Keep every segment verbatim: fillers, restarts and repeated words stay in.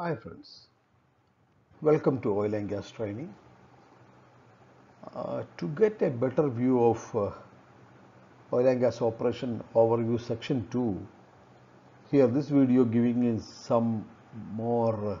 Hi friends, welcome to oil and gas training. Uh, to get a better view of uh, oil and gas operation overview section two, here this video giving in some more uh,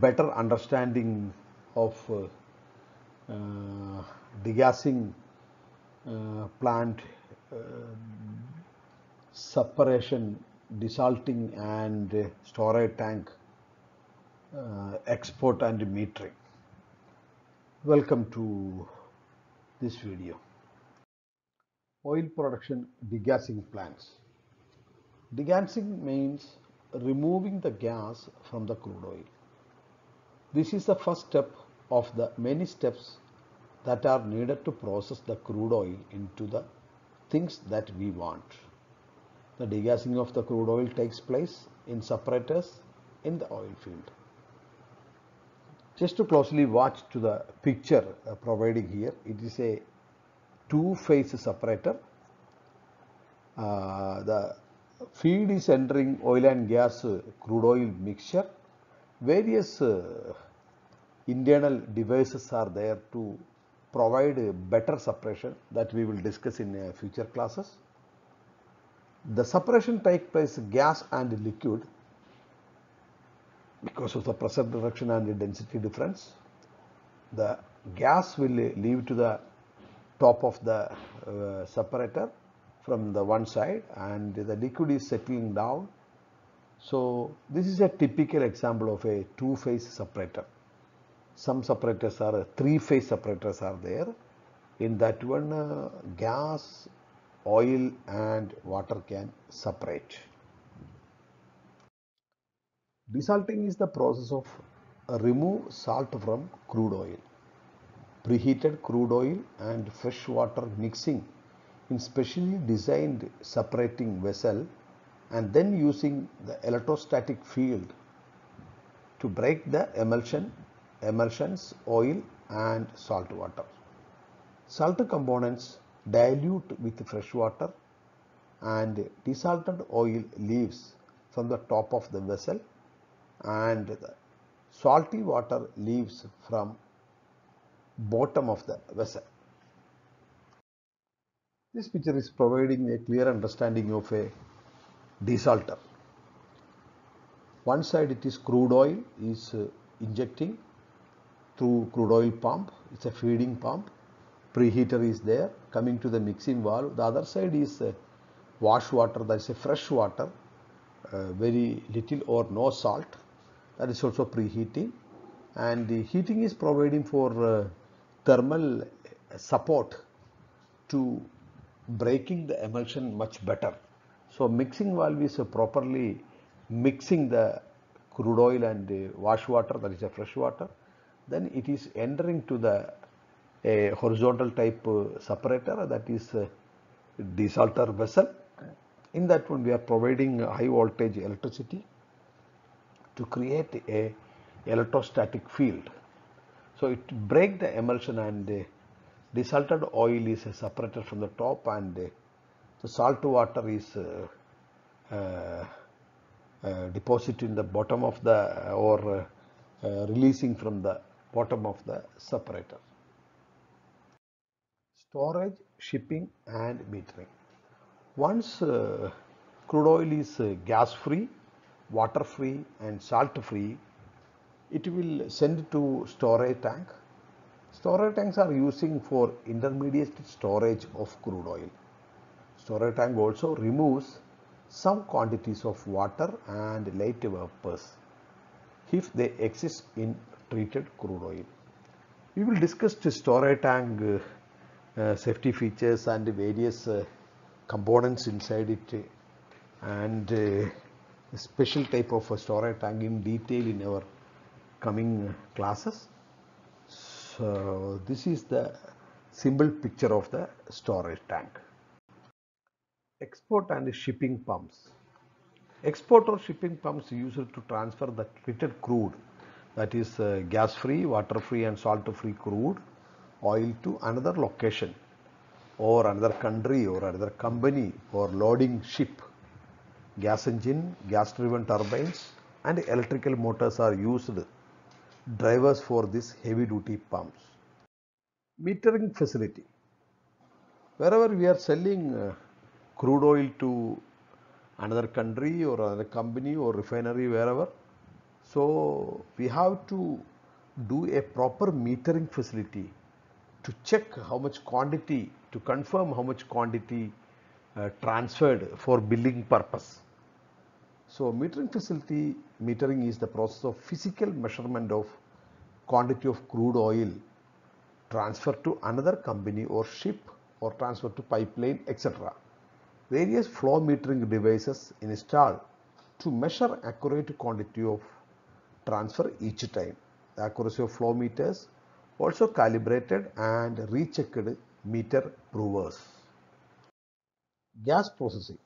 better understanding of uh, uh, degassing uh, plant uh, separation, desalting and uh, storage tank Uh, export and metering. Welcome to this video. Oil production degassing plants. Degassing means removing the gas from the crude oil. This is the first step of the many steps that are needed to process the crude oil into the things that we want. The degassing of the crude oil takes place in separators in the oil field. Just to closely watch to the picture uh, providing here, it is a two-phase separator. Uh, the feed is entering oil and gas uh, crude oil mixture. Various uh, internal devices are there to provide a better separation that we will discuss in uh, future classes. The separation takes place gas and liquid, because of the pressure reduction and the density difference. The gas will leave to the top of the uh, separator from the one side, and the liquid is settling down. So this is a typical example of a two-phase separator. Some separators are three-phase separators are there. In that one, uh, gas, oil and water can separate. Desalting is the process of remove salt from crude oil. Preheated crude oil and fresh water mixing in specially designed separating vessel, and then using the electrostatic field to break the emulsion, emulsions, oil and salt water. Salt components dilute with fresh water, and desalted oil leaves from the top of the vessel, and the salty water leaves from bottom of the vessel. This picture is providing a clear understanding of a desalter. One side it is crude oil is injecting through crude oil pump. It's a feeding pump. Preheater is there coming to the mixing valve. The other side is wash water, that is a fresh water, uh, very little or no salt. That is also preheating, and the heating is providing for uh, thermal support to breaking the emulsion much better. So mixing valve is uh, properly mixing the crude oil and uh, wash water, that is a fresh water. Then it is entering to the uh, horizontal type uh, separator, that is uh, desalter vessel. In that one we are providing high voltage electricity to create a electrostatic field. So it breaks the emulsion, and the desalted oil is separated from the top, and the salt water is uh, uh, uh, deposited in the bottom of the or uh, uh, releasing from the bottom of the separator. Storage, shipping and metering. Once uh, crude oil is uh, gas free, water free and salt free, it will send to storage tank. Storage tanks are using for intermediate storage of crude oil. Storage tank also removes some quantities of water and light vapors if they exist in treated crude oil. We will discuss the storage tank uh, uh, safety features and various uh, components inside it, and uh, a special type of a storage tank in detail in our coming classes. So this is the simple picture of the storage tank. Export and shipping pumps. Export or shipping pumps used to transfer the treated crude, that is uh, gas-free, water-free and salt-free crude oil to another location or another country or another company for loading ship. Gas engine, gas driven turbines and electrical motors are used drivers for these heavy duty pumps. Metering facility. Wherever we are selling uh, crude oil to another country or another company or refinery, wherever, so we have to do a proper metering facility to check how much quantity, to confirm how much quantity uh, transferred for billing purpose. So metering facility, metering is the process of physical measurement of quantity of crude oil transferred to another company or ship or transferred to pipeline, et cetera. Various flow metering devices installed to measure accurate quantity of transfer each time. The accuracy of flow meters also calibrated and rechecked meter provers. Gas processing.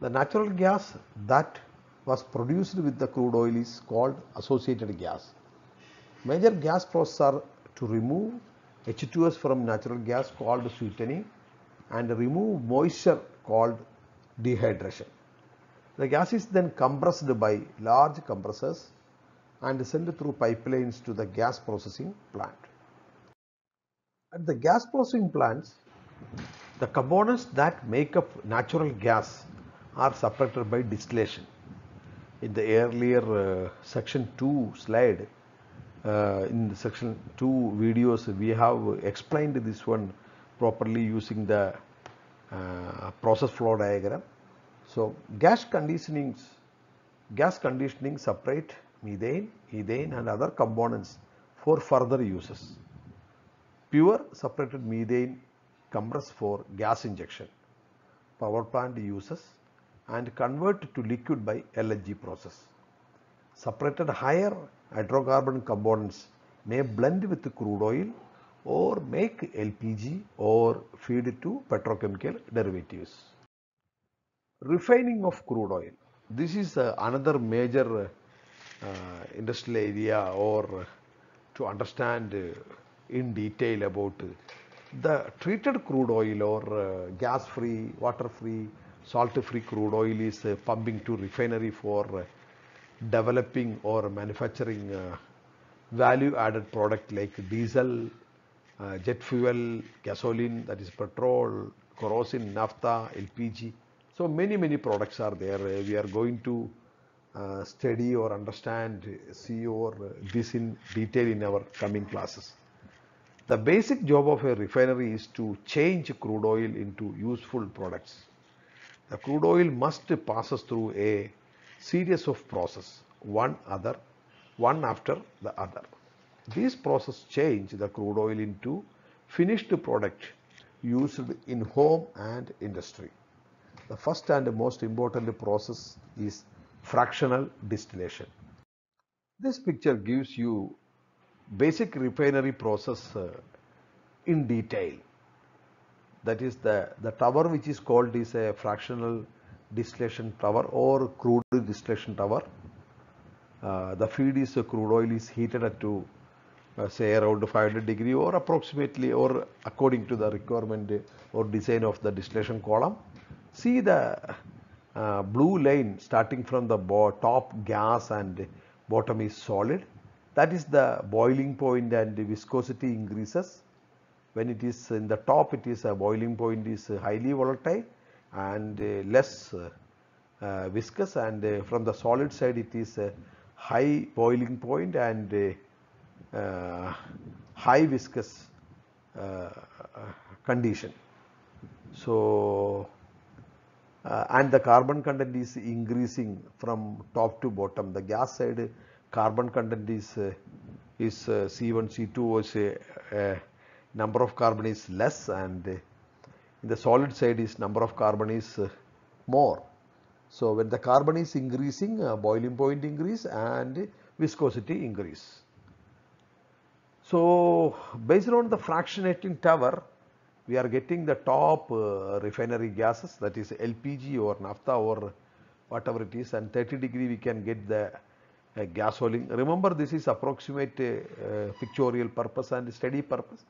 The natural gas that was produced with the crude oil is called associated gas. Major gas processes are to remove H two S from natural gas called sweetening and remove moisture called dehydration. The gas is then compressed by large compressors and sent through pipelines to the gas processing plant. At the gas processing plants, the components that make up natural gas are separated by distillation. In the earlier uh, section two slide, uh, in the section two videos, we have explained this one properly using the uh, process flow diagram. So gas conditionings, gas conditioning separate methane, ethane and other components for further uses. Pure separated methane compressed for gas injection. Power plant uses and convert to liquid by L N G process. Separated higher hydrocarbon components may blend with crude oil or make L P G or feed to petrochemical derivatives. Refining of crude oil. This is uh, another major uh, Uh, industrial area, or uh, to understand uh, in detail about uh, the treated crude oil or uh, gas free, water free, salt free crude oil is uh, pumping to refinery for uh, developing or manufacturing uh, value added product like diesel, uh, jet fuel, gasoline, that is petrol, kerosene, naphtha, L P G. So many many products are there. Uh, we are going to Uh, study or understand, see or uh, this in detail in our coming classes. The basic job of a refinery is to change crude oil into useful products. The crude oil must passes through a series of process, one other, one after the other. These process change the crude oil into finished product used in home and industry. The first and most important process is fractional distillation. This picture gives you basic refinery process uh, in detail. That is the, the tower which is called is a fractional distillation tower or crude distillation tower. Uh, the feed is uh, crude oil is heated at to uh, say around five hundred degree or approximately or according to the requirement or design of the distillation column. See the Uh, blue line starting from the top gas and bottom is solid. That is the boiling point and the viscosity increases. When it is in the top, it is a boiling point is highly volatile and uh, less uh, uh, viscous, and uh, from the solid side it is a high boiling point and uh, uh, high viscous uh, condition. So Uh, and the carbon content is increasing from top to bottom. The gas side carbon content is uh, is uh, C one, C two, or say uh, number of carbon is less, and uh, in the solid side is number of carbon is uh, more. So when the carbon is increasing, uh, boiling point increase and viscosity increase. So based on the fractionating tower, we are getting the top uh, refinery gases, that is L P G or naphtha or whatever it is, and thirty degree we can get the uh, gasoline. Remember, this is approximate uh, uh, pictorial purpose and study purpose.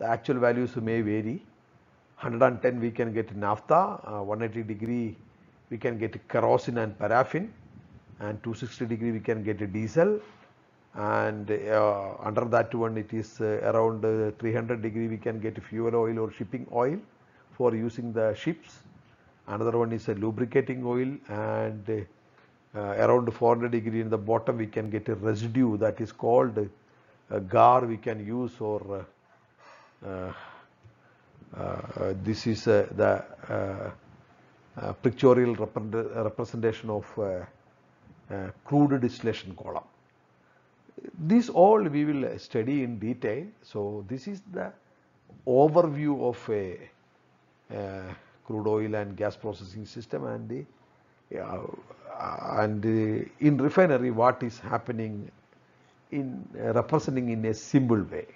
The actual values may vary. one hundred ten we can get naphtha, uh, one hundred eighty degree we can get kerosene and paraffin, and two hundred sixty degree we can get a diesel, and uh, under that one it is uh, around uh, three hundred degree we can get fuel oil or shipping oil for using the ships. Another one is a lubricating oil, and uh, around four hundred degree in the bottom we can get a residue that is called uh, gar we can use, or uh, uh, uh, this is uh, the uh, uh, pictorial rep representation of uh, uh, crude distillation column. This all we will study in detail. So this is the overview of a uh, crude oil and gas processing system, and the yeah, and the, in refinery what is happening in uh, representing in a simple way.